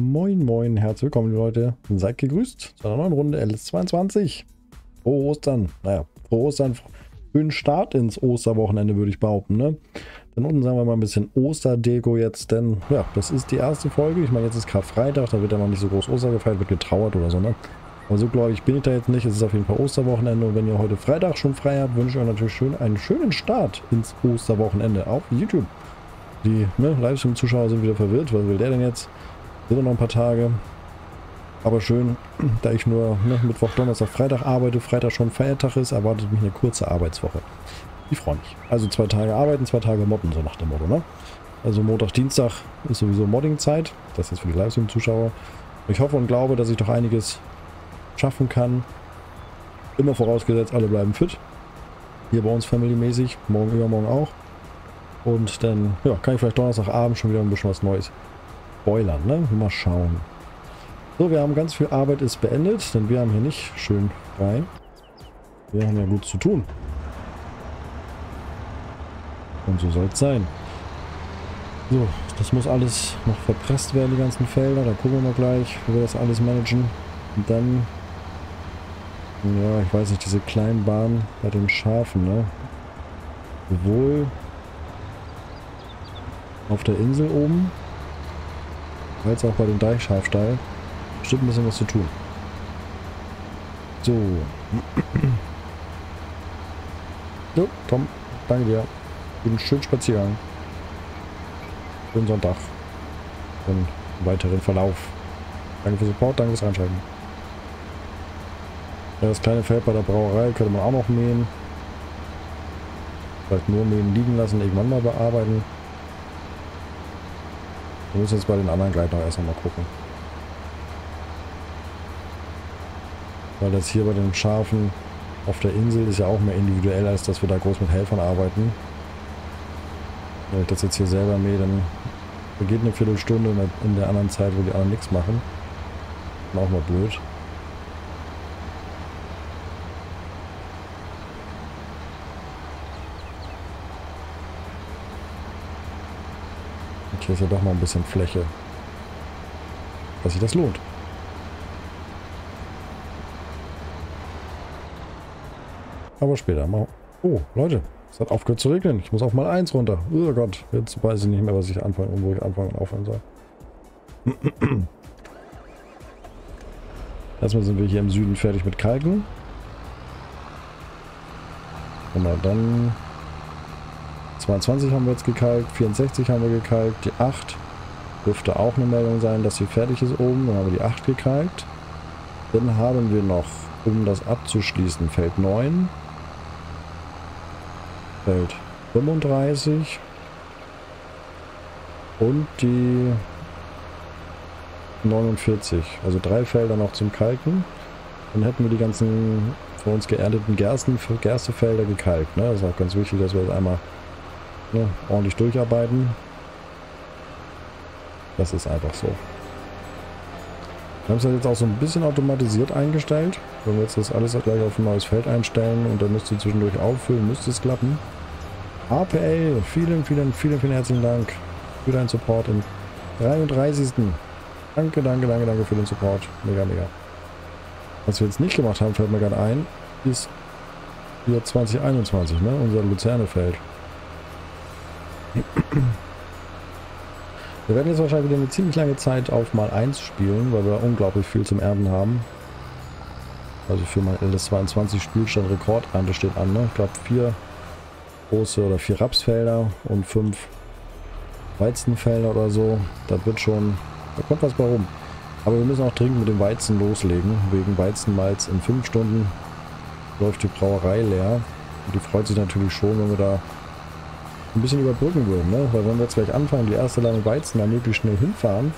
Moin moin, herzlich willkommen Leute, seid gegrüßt zu einer neuen Runde LS22. Frohe Ostern, naja, frohe Ostern, schönen Start ins Osterwochenende würde ich behaupten, ne? Dann unten sagen wir mal ein bisschen Osterdeko jetzt, denn ja, das ist die erste Folge. Ich meine, jetzt ist Karfreitag, da wird ja noch nicht so groß Oster gefeiert, wird getrauert oder so, ne? Aber so glaube ich bin ich da jetzt nicht, es ist auf jeden Fall Osterwochenende und wenn ihr heute Freitag schon frei habt, wünsche ich euch natürlich einen schönen Start ins Osterwochenende auf YouTube. Die Livestream-Zuschauer sind wieder verwirrt, was will der denn jetzt? Sind noch ein paar Tage, aber schön, da ich nur Mittwoch, Donnerstag, Freitag arbeite, Freitag schon Feiertag ist, erwartet mich eine kurze Arbeitswoche. Ich freue mich. Also 2 Tage arbeiten, 2 Tage mobben, so nach dem Motto, ne? Also Montag, Dienstag ist sowieso Modding-Zeit, das ist für die Livestream-Zuschauer. Ich hoffe und glaube, dass ich doch einiges schaffen kann, immer vorausgesetzt, alle bleiben fit, hier bei uns family-mäßig, morgen, übermorgen auch. Und dann ja, kann ich vielleicht Donnerstagabend schon wieder ein bisschen was Neues spoilern, ne? Mal schauen. So, wir haben ganz viel Arbeit ist beendet, denn wir haben hier nicht schön frei. Wir haben ja gut zu tun. Und so soll es sein. So, das muss alles noch verpresst werden, die ganzen Felder. Da gucken wir mal gleich, wie wir das alles managen. Und dann, ja, ich weiß nicht, diese kleinen Bahnen bei den Schafen, ne? Sowohl auf der Insel oben, als auch bei den Deichschafstall, bestimmt ein bisschen was zu tun. So. So, komm, danke dir. Einen schönen Spaziergang. Schönen Sonntag. Und weiteren Verlauf. Danke für Support, danke fürs Einschalten. Ja, das kleine Feld bei der Brauerei könnte man auch noch mähen. Vielleicht nur mähen liegen lassen, irgendwann mal bearbeiten. Wir müssen jetzt bei den anderen gleich noch erst mal gucken. Weil das hier bei den Schafen auf der Insel ist ja auch mehr individuell, als dass wir da groß mit Helfern arbeiten. Wenn ich das jetzt hier selber mähe, dann vergeht eine Viertelstunde in der anderen Zeit, wo die anderen nichts machen. Ist auch mal blöd. Hier ist ja doch mal ein bisschen Fläche, dass sich das lohnt. Aber später mal. Oh, Leute, es hat aufgehört zu regnen. Ich muss auf mal 1 runter. Oh Gott, jetzt weiß ich nicht mehr, was ich anfangen und wo ich anfangen und aufhören soll. Erstmal sind wir hier im Süden fertig mit Kalken. Und dann 22 haben wir jetzt gekalkt, 64 haben wir gekalkt, die 8 dürfte auch eine Meldung sein, dass sie fertig ist oben, dann haben wir die 8 gekalkt. Dann haben wir noch, um das abzuschließen, Feld 9, Feld 35 und die 49, also 3 Felder noch zum Kalken. Dann hätten wir die ganzen von uns geernteten Gerstefelder gekalkt, ne? Das ist auch ganz wichtig, dass wir das einmal ordentlich durcharbeiten. Das ist einfach so. Wir haben es jetzt auch so ein bisschen automatisiert eingestellt. Wenn wir jetzt das alles gleich auf ein neues Feld einstellen und dann müsst ihr zwischendurch auffüllen, müsste es klappen. APL, vielen herzlichen Dank für deinen Support im 33. Danke für den Support. Mega, mega. Was wir jetzt nicht gemacht haben, fällt mir gerade ein, ist hier 2021, ne? Unser Luzernefeld. Wir werden jetzt wahrscheinlich wieder eine ziemlich lange Zeit auf mal 1 spielen, weil wir unglaublich viel zum Ernten haben. Also für mein LS22 Spielstand Rekordernte steht an, ne? Ich glaube 4 Rapsfelder und 5 Weizenfelder oder so. Das wird schon, da kommt was bei rum. Aber wir müssen auch dringend mit dem Weizen loslegen. Wegen Weizenmalz in 5 Stunden läuft die Brauerei leer. Und die freut sich natürlich schon, wenn wir da ein bisschen überbrücken würden, ne? Weil wenn wir jetzt gleich anfangen, die erste Ladung Weizen dann möglichst schnell hinfahren,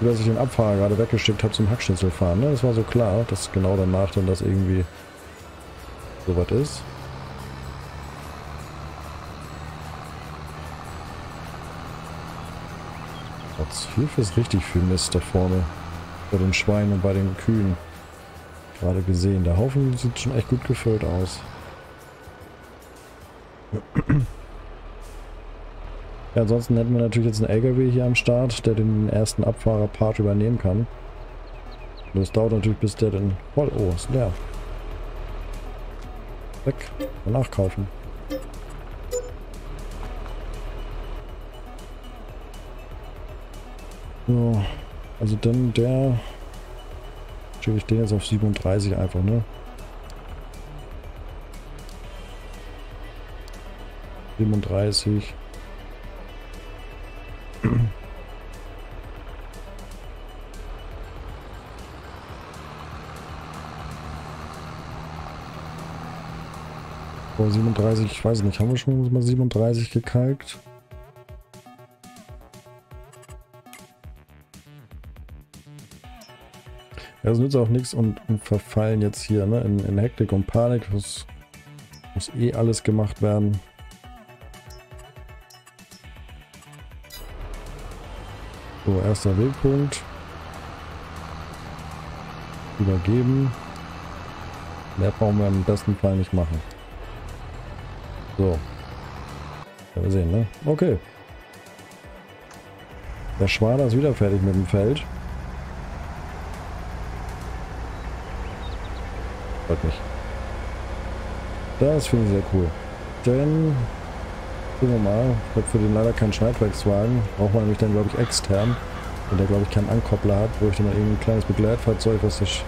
wie dass ich den Abfahrer gerade weggeschickt habe zum Hackschnitzel fahren, ne? Das war so klar, dass genau danach dann das irgendwie so was ist. Trotz Hilfe ist richtig viel Mist da vorne bei den Schweinen und bei den Kühen. Gerade gesehen. Der Haufen sieht schon echt gut gefüllt aus. Ja, ansonsten hätten wir natürlich jetzt einen LKW hier am Start, der den ersten Abfahrerpart übernehmen kann. Und das dauert natürlich, bis der dann voll... Oh, ist leer. Weg. Danach kaufen. So. Also dann der... Stelle ich den jetzt auf 37 einfach, ne? Oh, 37, ich weiß nicht, haben wir schon mal 37 gekalkt? Ja, das nützt auch nichts und verfallen jetzt hier, ne, in Hektik und Panik. Das muss eh alles gemacht werden. So, erster Wegpunkt. Übergeben. Mehr brauchen wir im besten Fall nicht machen. So. Ja, wir sehen, ne? Okay. Der Schwader ist wieder fertig mit dem Feld. Freut mich. Das finde ich sehr cool. Denn... gucken wir mal, ich habe für den leider keinen Schneidwerkswagen, braucht man nämlich dann, glaube ich, extern, und der, glaube ich, keinen Ankoppler hat, wo ich dann irgendwie ein kleines Begleitfahrzeug, was das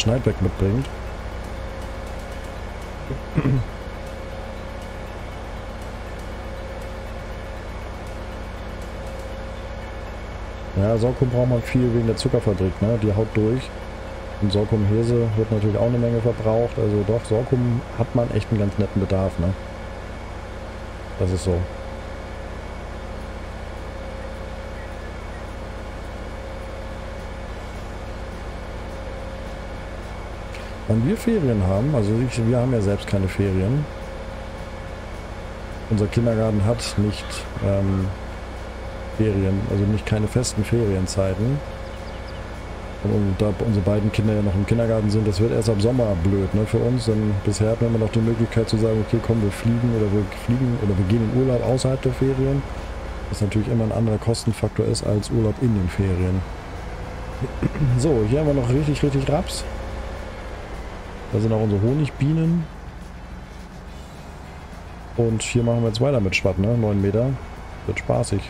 Schneidwerk mitbringt. Ja, Sorghum braucht man viel wegen der Zuckerfabrik, ne? Die haut durch. Und Sorghumhefe wird natürlich auch eine Menge verbraucht, also doch, Sorghum hat man echt einen ganz netten Bedarf, ne? Das ist so. Wenn wir Ferien haben, also wir haben ja selbst keine Ferien. Unser Kindergarten hat nicht Ferien, also nicht keine festen Ferienzeiten. Und da unsere beiden Kinder ja noch im Kindergarten sind, das wird erst ab Sommer blöd, ne, für uns. Denn bisher hatten wir noch die Möglichkeit zu sagen, okay, komm, wir gehen in Urlaub außerhalb der Ferien. Was natürlich immer ein anderer Kostenfaktor ist als Urlaub in den Ferien. So, hier haben wir noch richtig Raps. Da sind auch unsere Honigbienen. Und hier machen wir jetzt weiter mit Schwatt, ne, 9 Meter. Wird spaßig.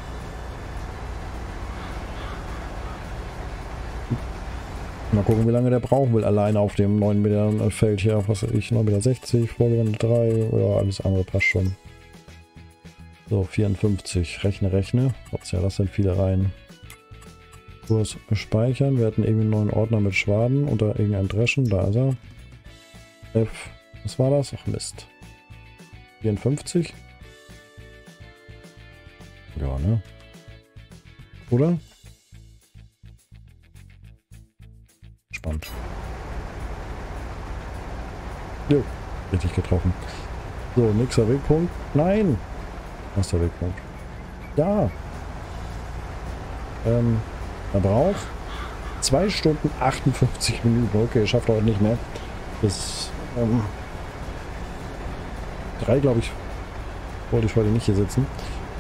Mal gucken, wie lange der brauchen will, alleine auf dem 9 Meter Feld hier, was weiß ich, 9,60 Meter, vorgewendet 3, oder alles andere passt schon. So, 54, rechne. Was ja, das sind viele Reihen. Kurs speichern, wir hatten irgendwie einen neuen Ordner mit Schwaden unter irgendeinem Dreschen, da ist er. F, was war das? Ach Mist. 54? Ja, ne? Oder? Jo, richtig getroffen. So, nächster Wegpunkt. Nein! Erster Wegpunkt. Ja! Er braucht 2 Stunden 58 Minuten. Okay, schafft er heute nicht mehr. Bis 3, glaube ich, wollte ich heute nicht hier sitzen.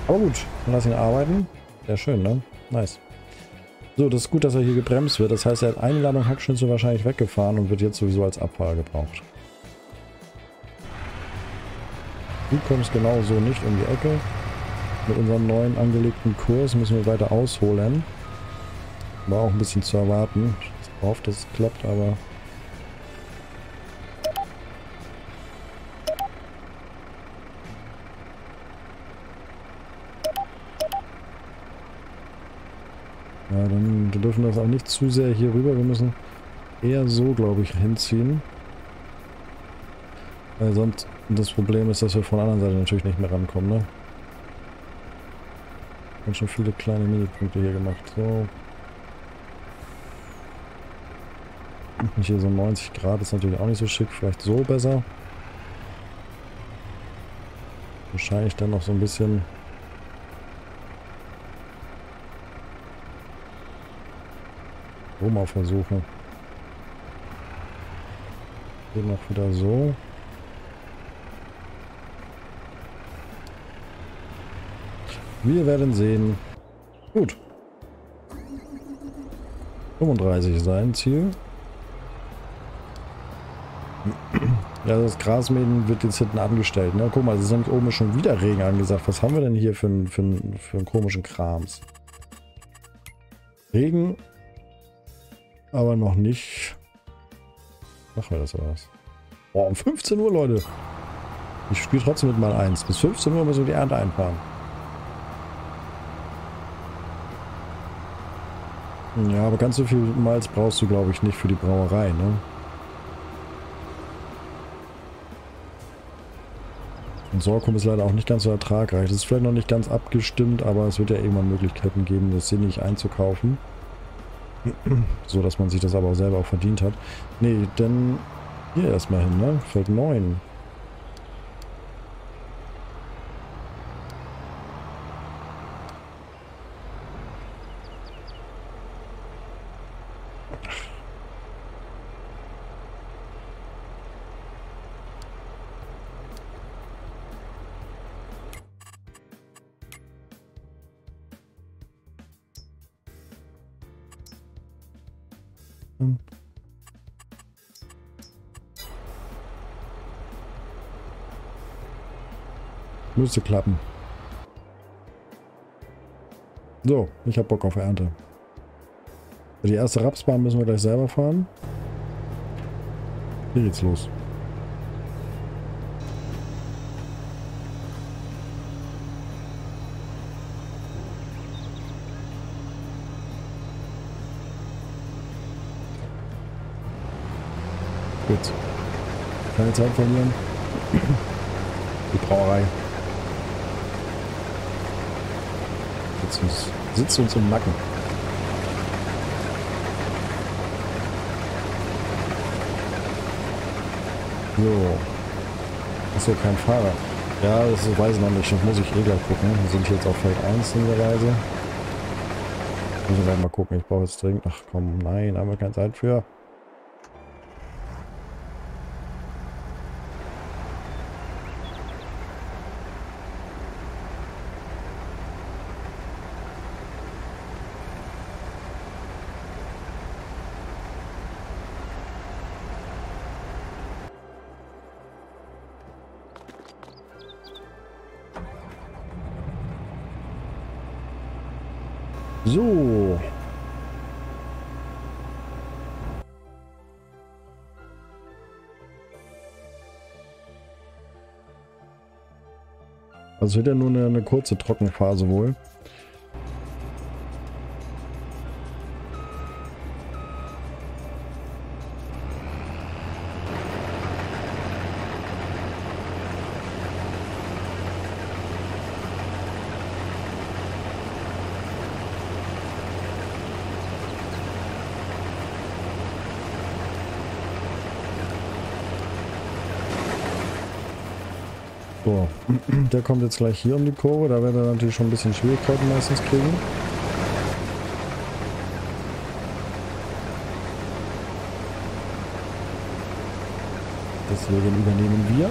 Aber gut, dann lass ihn arbeiten. Sehr schön, ne? Nice. So, das ist gut, dass er hier gebremst wird. Das heißt, er hat eine Ladung Hackschnitzel wahrscheinlich weggefahren und wird jetzt sowieso als Abfahrer gebraucht. Du kommst genau so nicht um die Ecke. Mit unserem neuen angelegten Kurs müssen wir weiter ausholen. War auch ein bisschen zu erwarten. Ich hoffe, dass es klappt, aber... ja, dann dürfen wir das auch nicht zu sehr hier rüber. Wir müssen eher so, glaube ich, hinziehen. Weil sonst das Problem ist, dass wir von der anderen Seite natürlich nicht mehr rankommen, ne? Ganz schön viele kleine Minipunkte hier gemacht. So. Und hier so 90 Grad ist natürlich auch nicht so schick. Vielleicht so besser. Wahrscheinlich dann noch so ein bisschen... mal versuchen. Hier noch wieder so. Wir werden sehen. Gut. 35 sein Ziel. Ja, das Grasmähen wird jetzt hinten angestellt. Na, guck mal, es ist nämlich oben schon wieder Regen angesagt. Was haben wir denn hier für einen komischen Krams? Regen, aber noch nicht. Machen wir das oder was? Boah, um 15 Uhr, Leute. Ich spiele trotzdem mit mal 1. Bis 15 Uhr müssen wir die Ernte einfahren. Ja, aber ganz so viel Malz brauchst du, glaube ich, nicht für die Brauerei, ne? Und Sorghum ist leider auch nicht ganz so ertragreich. Das ist vielleicht noch nicht ganz abgestimmt, aber es wird ja irgendwann Möglichkeiten geben, das sinnig einzukaufen. So, dass man sich das aber auch selber auch verdient hat. Nee, denn hier erstmal hin, ne? Feld 9. Müsste klappen. So, ich habe Bock auf Ernte. Die erste Rapsbahn müssen wir gleich selber fahren. Hier geht's los. Gut. Keine Zeit verlieren. Die Brauerei. Sitzt uns im Nacken. So. Achso, kein Fahrer. Ja, das weiß ich noch nicht. Das muss ich eh gleich gucken. Wir sind jetzt auf Feld 1 in der Reise. Müssen wir mal gucken. Ich brauche jetzt dringend. Ach komm, nein, haben wir keine Zeit für. So. Also wird ja nur eine kurze Trockenphase wohl. So, der kommt jetzt gleich hier um die Kurve, da werden wir natürlich schon ein bisschen Schwierigkeiten meistens kriegen. Deswegen übernehmen wir.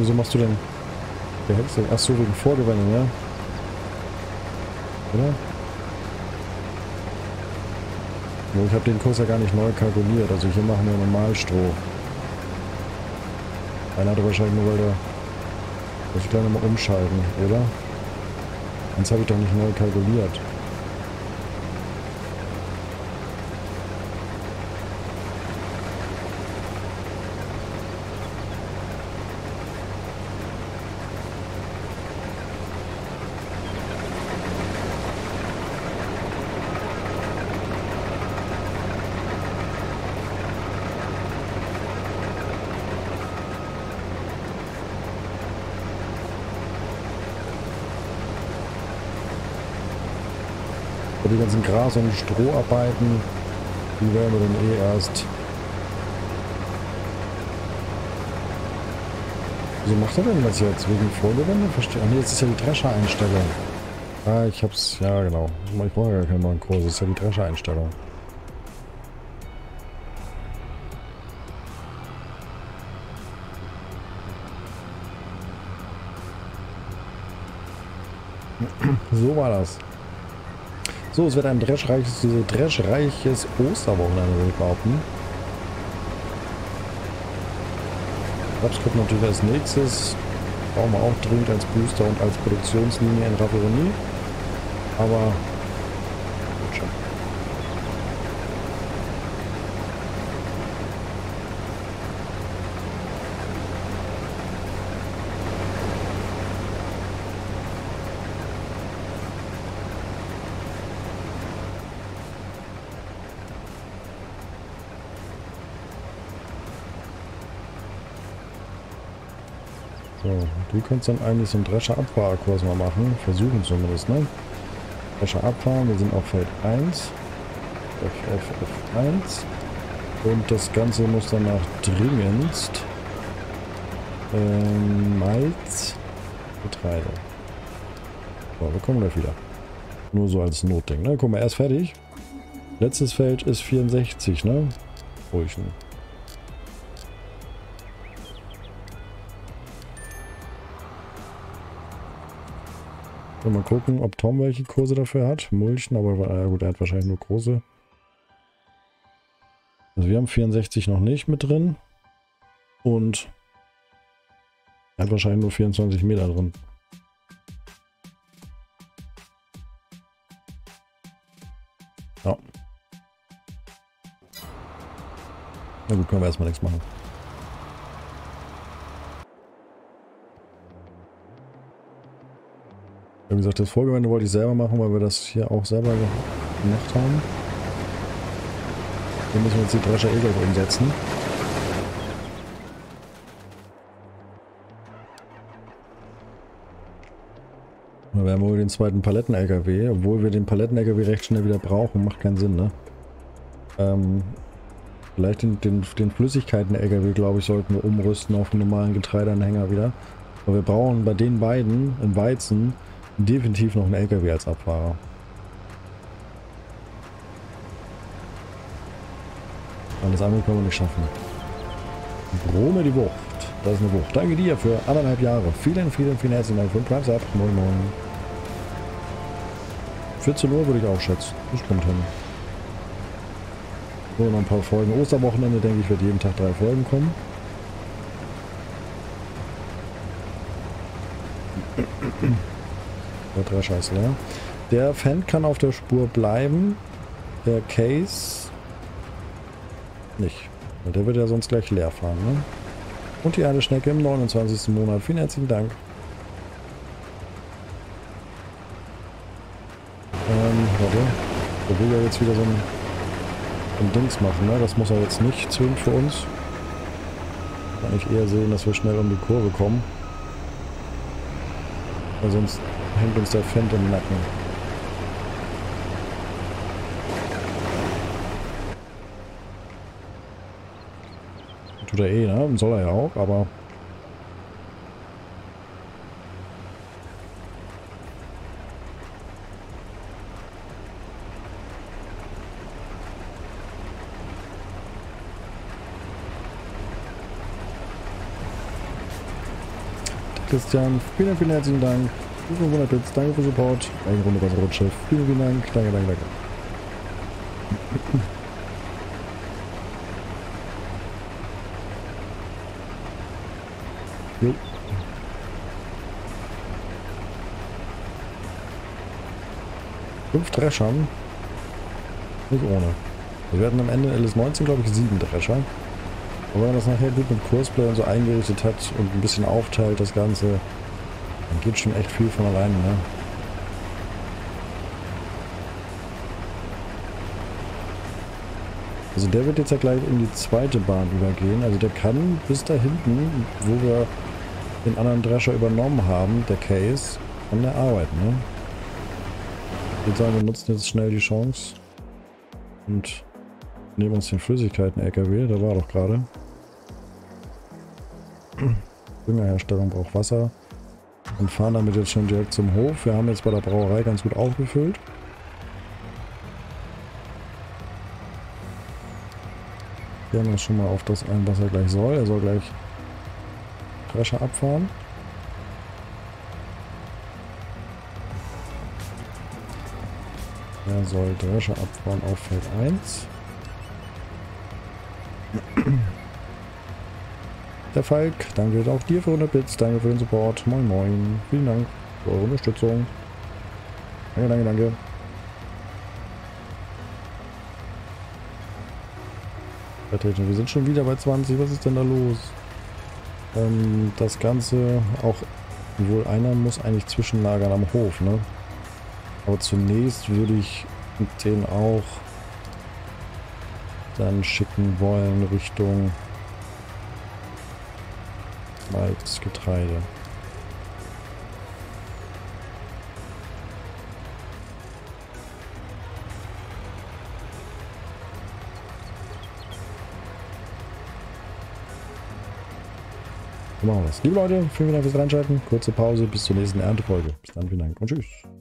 Wieso machst du denn? Der Hexe. Ach so, wegen Vorgewendung, ja? Oder? Ja, ich habe den Kurs ja gar nicht neu kalkuliert. Also hier machen wir normal Stroh. Einer hat wahrscheinlich nur, weil der... Muss ich gleich nochmal umschalten, oder? Sonst habe ich doch nicht neu kalkuliert. Die ganzen Gras- und Stroharbeiten, die werden wir dann eh erst Wieso macht er denn das jetzt? Wegen Vorgewende? Verstehe. Ach nee, jetzt ist ja die Drescher-Einstellung. Ah, ich hab's. Ja, genau. Ich brauche ja gar keinen neuen Kurs. Das ist ja die Drescher-Einstellung. So war das. So, es wird ein dreschreiches Osterwochenende, würde ich behaupten. Raps kommt natürlich als nächstes. Brauchen wir auch dringend als Booster und als Produktionslinie in Raffinerie. Aber gut schon. So, du kannst dann eigentlich so einen Drescher-Abfahrkurs mal machen. Versuchen zumindest, ne? Drescher abfahren, wir sind auf Feld 1. FF1. Und das Ganze muss danach dringendst Malz, Getreide. So, wir kommen gleich wieder. Nur so als Notding, ne? Guck mal, er ist fertig. Letztes Feld ist 64, ne? Ruhig, ne? Mal gucken, ob Tom welche Kurse dafür hat. Mulchen, aber ja gut, er hat wahrscheinlich nur große. Also wir haben 64 noch nicht mit drin. Und er hat wahrscheinlich nur 24 Meter drin. Ja. Na gut, können wir erstmal nichts machen. Wie gesagt, das Vorgewende wollte ich selber machen, weil wir das hier auch selber gemacht haben. Hier müssen wir jetzt die Drescher Egel umsetzen. Da werden wir wohl den zweiten Paletten-LKW, obwohl wir den Paletten-LKW recht schnell wieder brauchen, macht keinen Sinn, ne? Vielleicht den Flüssigkeiten-LKW, glaube ich, sollten wir umrüsten auf einen normalen Getreideanhänger wieder. Aber wir brauchen bei den beiden im Weizen definitiv noch einen LKW als Abfahrer. Alles andere können wir nicht schaffen. Brome die Wucht. Das ist eine Wucht. Danke dir für 1,5 Jahre. Vielen, vielen, vielen herzlichen Dank für den Primes Up. Moin, moin. 14 Uhr würde ich auch schätzen. Das kommt hin. So, noch ein paar Folgen. Osterwochenende, denke ich, wird jeden Tag 3 Folgen kommen. Der Drescher ist leer. Der Fan kann auf der Spur bleiben. Der Case nicht. Der wird ja sonst gleich leer fahren. Ne? Und die eine Schnecke im 29. Monat. Vielen herzlichen Dank. Warte. Der will ja jetzt wieder so ein Dings machen. Ne? Das muss er jetzt nicht zwingend für uns. Kann ich eher sehen, dass wir schnell um die Kurve kommen. Weil sonst hängt uns der Fendt im Nacken. Tut er eh, ne? Soll er ja auch, aber... Christian, vielen, vielen herzlichen Dank. 500 Bits, danke für Support. Eine Runde bei Rotschiff. Vielen, vielen Dank. Danke, danke, danke. Jo. Fünf Dreschern. Nicht ohne. Wir werden am Ende LS19, glaube ich, 7 Drescher. Aber wenn man das nachher gut mit Courseplay und so eingerichtet hat und ein bisschen aufteilt das Ganze, dann geht schon echt viel von alleine, ne? Also der wird jetzt ja gleich in die zweite Bahn übergehen. Also der kann bis da hinten, wo wir den anderen Drescher übernommen haben, der Case, an der Arbeit, ne? Ich würde sagen, wir nutzen jetzt schnell die Chance und nehmen uns den Flüssigkeiten-LKW, da war doch gerade. Springer-Herstellung braucht Wasser und fahren damit jetzt schon direkt zum Hof. Wir haben jetzt bei der Brauerei ganz gut aufgefüllt. Wir haben uns schon mal auf das ein, was er gleich soll. Er soll gleich Drescher abfahren. Er soll Drescher abfahren auf Feld 1. Der Falk, danke auch dir für 100 Bits, danke für den Support, moin moin, vielen Dank für eure Unterstützung. Danke, danke, danke. Wir sind schon wieder bei 20, was ist denn da los? Das Ganze auch, obwohl einer muss eigentlich zwischenlagern am Hof, ne? Aber zunächst würde ich den auch dann schicken wollen Richtung Malzgetreide. Machen wir das. Liebe Leute, vielen Dank fürs Reinschalten. Kurze Pause bis zur nächsten Erntefolge. Bis dann, vielen Dank und tschüss.